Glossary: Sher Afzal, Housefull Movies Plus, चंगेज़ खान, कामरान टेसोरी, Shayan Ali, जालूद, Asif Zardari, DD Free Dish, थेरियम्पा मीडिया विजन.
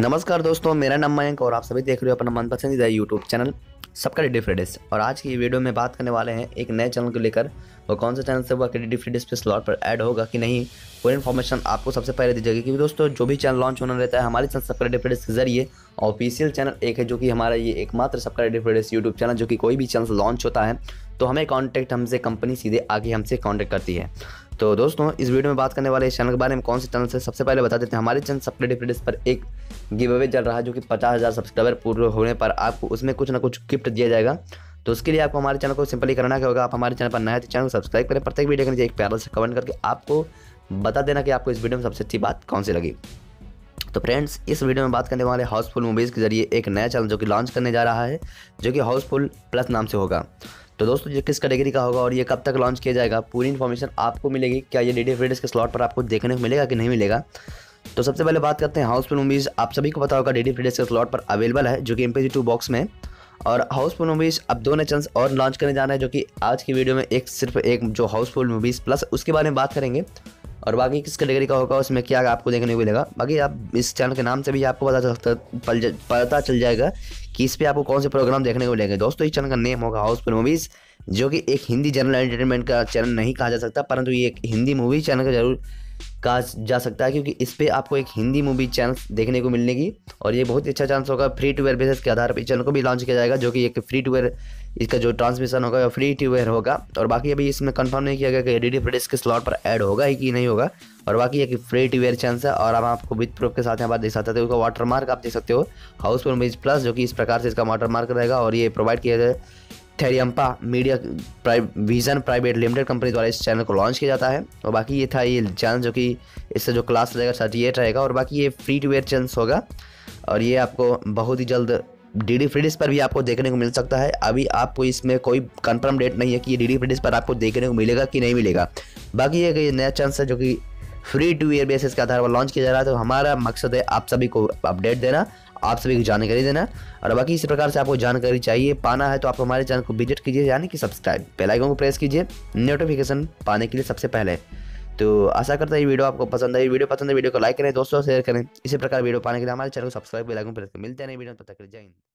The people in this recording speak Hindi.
नमस्कार दोस्तों, मेरा नाम मयंक और आप सभी देख रहे हो अपना मनपसंदीदा यूट्यूब चैनल सबका डीडी फ्री डिश। और आज की वीडियो में बात करने वाले हैं एक नए चैनल को लेकर। वो कौन सा चैनल से हुआ कि डीडी फ्री डिश पे स्लॉट पर ऐड होगा कि नहीं, वो इन्फॉर्मेशन आपको सबसे पहले दी जाएगी। क्योंकि दोस्तों जो भी चैनल लॉन्च होना रहता है हमारे चैनल सबका डीडी फ्री डिश के जरिए ऑफिशियल चैनल एक है, जो कि हमारा ये एकमात्र सबका DD free dish YouTube channel, जो कि कोई भी चैनल लॉन्च होता है तो हमें कॉन्टैक्ट हमसे कंपनी सीधे आगे हमसे कॉन्टैक्ट करती है। तो दोस्तों इस वीडियो में बात करने वाले इस चैनल के बारे में कौन से चैनल से, सबसे पहले बता देते हैं हमारे चैनल सबका डीडी फ्री डिश पर एक गिव अवे चल रहा है, जो कि 50,000 सब्सक्राइबर पूरे होने पर आपको उसमें कुछ ना कुछ गिफ्ट दिया जाएगा। तो उसके लिए आपको हमारे चैनल को सिंपली करना क्या होगा, आप हमारे चैनल पर नए हैं तो चैनल को सब्सक्राइब करें, प्रत्येक वीडियो के नीचे एक प्यारा से कमेंट करके आपको बता देना कि आपको इस वीडियो में सबसे अच्छी बात कौन सी लगी। तो फ्रेंड्स इस वीडियो में बात करने वाले हाउसफुल मूवीज़ के जरिए एक नया चैनल जो कि लॉन्च करने जा रहा है, जो कि हाउसफुल प्लस नाम से होगा। तो दोस्तों ये किस कैटेगरी का होगा और ये कब तक लॉन्च किया जाएगा, पूरी इन्फॉर्मेशन आपको मिलेगी। क्या ये डीडी फ्री डिश के स्लॉट पर आपको देखने को मिलेगा कि नहीं मिलेगा। तो सबसे पहले बात करते हैं हाउसफुल मूवीज़। आप सभी को पता होगा डीडी फ्री डिश के स्लॉट पर अवेलेबल है, जो कि एमपीसी 2 बॉक्स में। और हाउसफुल मूवीज़ अब दो नए चैनल और लॉन्च करने जा रहे हैं, जो कि आज की वीडियो में एक सिर्फ एक जो हाउसफुल मूवीज़ प्लस उसके बारे में बात करेंगे, और बाकी किस कैटेगरी का होगा उसमें क्या आपको देखने को मिलेगा। बाकी आप इस चैनल के नाम से भी आपको पता चल जाएगा कि इस पर आपको कौन से प्रोग्राम देखने को मिलेंगे। दोस्तों इस चैनल का नेम होगा हाउसफुल मूवीज़, जो कि एक हिंदी जनरल एंटरटेनमेंट का चैनल नहीं कहा जा सकता, परंतु ये एक हिंदी मूवी चैनल का जरूर कहा जा सकता है, क्योंकि इस पर आपको एक हिंदी मूवी चैनल देखने को मिलेगी। और ये बहुत ही अच्छा चांस होगा। फ्री टू एयर बेसिस के आधार पर इस चैनल को भी लॉन्च किया जाएगा, जो कि एक फ्री टू एयर इसका जो ट्रांसमिशन होगा वो फ्री टू एयर होगा। और बाकी अभी इसमें कंफर्म नहीं किया गया कि डीडी फ्री डिश के स्लॉट पर ऐड होगा ही कि नहीं होगा। और बाकी एक फ्री टू एयर चैनल है, और अब आपको विद प्रूफ के साथ यहाँ बात देख सकते हो। वाटर मार्क आप देख सकते हो हाउसफुल मूवीज प्लस, जो कि इस प्रकार से इसका वाटर मार्क रहेगा। और ये प्रोवाइड किया जाए थेरियम्पा मीडिया विजन private limited company द्वारा इस चैनल को लॉन्च किया जाता है। और बाकी ये था ये चैनल, जो कि इससे जो क्लास रहेगा 38 रहेगा। और बाकी ये फ्री टू एयर चैनल होगा, और ये आपको बहुत ही जल्द डीडी फ्री डिश पर भी आपको देखने को मिल सकता है। अभी आपको इसमें कोई कंफर्म डेट नहीं है कि ये डीडी फ्री डिश पर आपको देखने को मिलेगा कि नहीं मिलेगा। बाकी ये नया चैनल है जो कि फ्री टू एयर बेसिस के आधार पर लॉन्च किया जा रहा है। तो हमारा मकसद है आप सभी को अपडेट देना, आप सभी को जानकारी देना। और बाकी इसी प्रकार से आपको जानकारी चाहिए पाना है तो आप हमारे चैनल को विजिट कीजिए, यानी कि सब्सक्राइब, बेल आइकन को प्रेस कीजिए नोटिफिकेशन पाने के लिए सबसे पहले। तो आशा करता है ये वीडियो आपको पसंद है। वीडियो को लाइक करें, दोस्तों शेयर करें। इसी प्रकार वीडियो पाने के लिए हमारे चैनल को सब्सक्राइब, बेल आइकन को प्रेस करें। मिलते हैं नई वीडियो, तब तक के लिए जय हिंद।